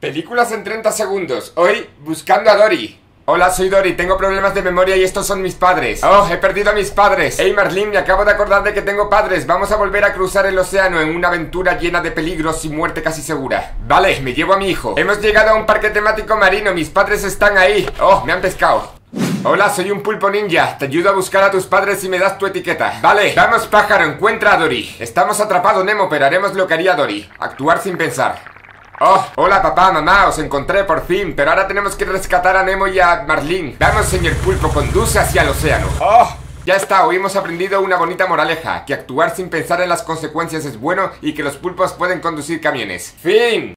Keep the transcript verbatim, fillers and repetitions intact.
Películas en treinta segundos. Hoy, buscando a Dory. Hola, soy Dory, tengo problemas de memoria y estos son mis padres. Oh, he perdido a mis padres. Hey Marlin, me acabo de acordar de que tengo padres. Vamos a volver a cruzar el océano en una aventura llena de peligros y muerte casi segura. Vale, me llevo a mi hijo. Hemos llegado a un parque temático marino, mis padres están ahí. Oh, me han pescado. Hola, soy un pulpo ninja. Te ayudo a buscar a tus padres y me das tu etiqueta. Vale, vamos pájaro, encuentra a Dory. Estamos atrapados, Nemo, pero haremos lo que haría Dory. Actuar sin pensar. Oh, hola papá, mamá, os encontré por fin. Pero ahora tenemos que rescatar a Nemo y a Marlin. Vamos señor pulpo, conduce hacia el océano. Oh, ya está, hoy hemos aprendido una bonita moraleja: que actuar sin pensar en las consecuencias es bueno y que los pulpos pueden conducir camiones. Fin.